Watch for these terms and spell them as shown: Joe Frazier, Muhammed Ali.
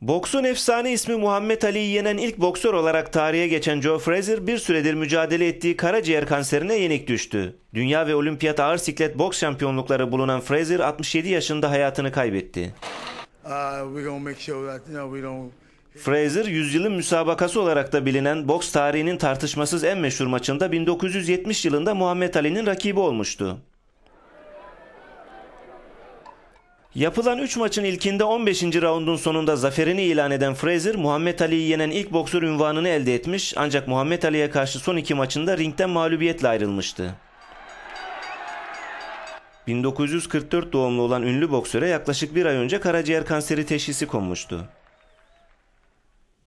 Boksun efsane ismi Muhammed Ali'yi yenen ilk boksör olarak tarihe geçen Joe Frazier bir süredir mücadele ettiği karaciğer kanserine yenik düştü. Dünya ve olimpiyat ağır siklet boks şampiyonlukları bulunan Frazier 67 yaşında hayatını kaybetti. Frazier, yüzyılın müsabakası olarak da bilinen boks tarihinin tartışmasız en meşhur maçında 1970 yılında Muhammed Ali'nin rakibi olmuştu. Yapılan 3 maçın ilkinde 15. raundun sonunda zaferini ilan eden Frazier, Muhammed Ali'yi yenen ilk boksör unvanını elde etmiş ancak Muhammed Ali'ye karşı son 2 maçında ringden mağlubiyetle ayrılmıştı. 1944 doğumlu olan ünlü boksöre yaklaşık bir ay önce karaciğer kanseri teşhisi konmuştu.